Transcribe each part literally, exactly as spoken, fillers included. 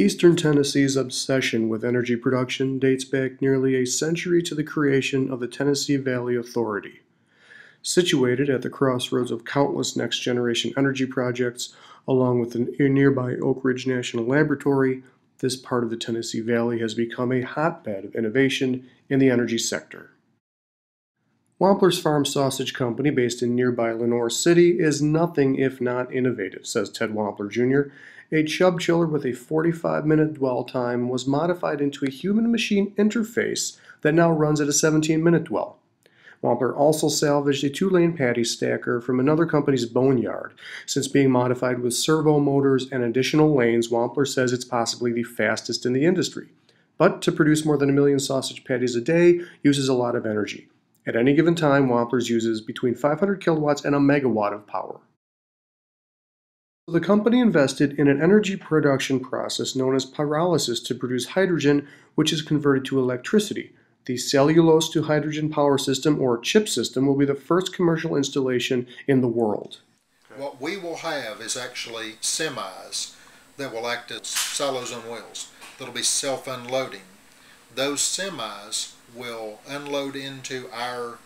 Eastern Tennessee's obsession with energy production dates back nearly a century to the creation of the Tennessee Valley Authority. Situated at the crossroads of countless next-generation energy projects, along with the nearby Oak Ridge National Laboratory, this part of the Tennessee Valley has become a hotbed of innovation in the energy sector. Wampler's Farm Sausage Company, based in nearby Lenoir City, is nothing if not innovative, says Ted Wampler, Junior A chub chiller with a forty-five minute dwell time was modified into a human-machine interface that now runs at a seventeen minute dwell. Wampler also salvaged a two lane patty stacker from another company's boneyard. Since being modified with servo motors and additional lanes, Wampler says it's possibly the fastest in the industry. But to produce more than a million sausage patties a day uses a lot of energy. At any given time, Wampler's uses between five hundred kilowatts and a megawatt of power. The company invested in an energy production process known as pyrolysis to produce hydrogen, which is converted to electricity. The cellulose-to-hydrogen power system, or CHIP system, will be the first commercial installation in the world. What we will have is actually semis that will act as silos on wheels. That'll be self-unloading. Those semis will unload into our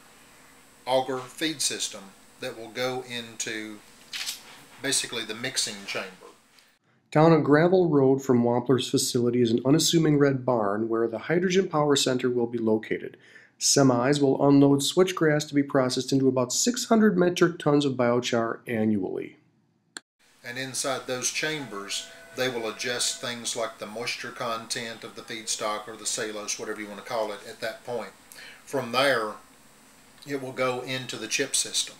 auger feed system that will go into basically the mixing chamber. Down a gravel road from Wampler's facility is an unassuming red barn where the hydrogen power center will be located. Semis will unload switchgrass to be processed into about six hundred metric tons of biochar annually. And inside those chambers, they will adjust things like the moisture content of the feedstock or the cellulose, whatever you want to call it, at that point. From there, it will go into the chip system.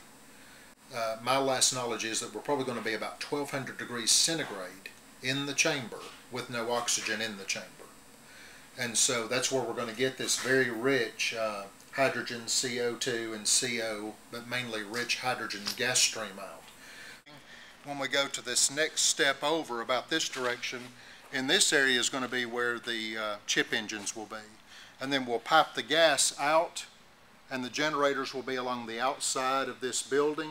Uh, my last knowledge is that we're probably going to be about twelve hundred degrees centigrade in the chamber with no oxygen in the chamber. And so that's where we're going to get this very rich uh, hydrogen, C O two, and C O, but mainly rich hydrogen gas stream out. When we go to this next step over about this direction, in this area is going to be where the uh, chip engines will be. And then we'll pipe the gas out, and the generators will be along the outside of this building,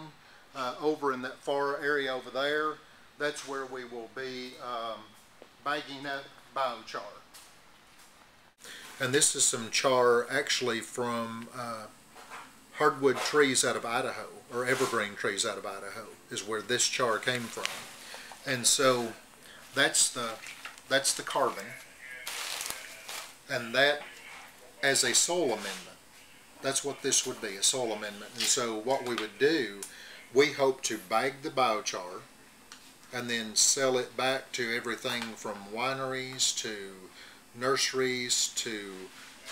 uh, over in that far area over there. That's where we will be um, bagging up biochar. And this is some char actually from uh, hardwood trees out of Idaho, or evergreen trees out of Idaho, is where this char came from. And so that's the, that's the carbon. And that, as a soil amendment, that's what this would be, a soil amendment. And so what we would do, we hope to bag the biochar and then sell it back to everything from wineries to nurseries to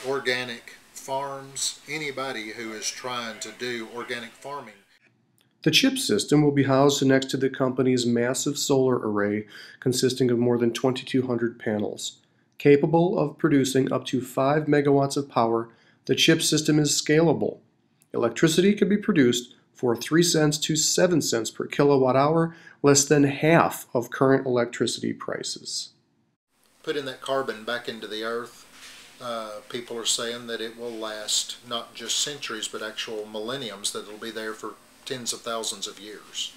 organic farms, anybody who is trying to do organic farming. The chip system will be housed next to the company's massive solar array consisting of more than twenty-two hundred panels. Capable of producing up to five megawatts of power, the chip system is scalable. Electricity can be produced for three cents to seven cents per kilowatt hour, less than half of current electricity prices. Put in that carbon back into the earth. Uh, people are saying that it will last not just centuries, but actual millenniums, that it'll be there for tens of thousands of years.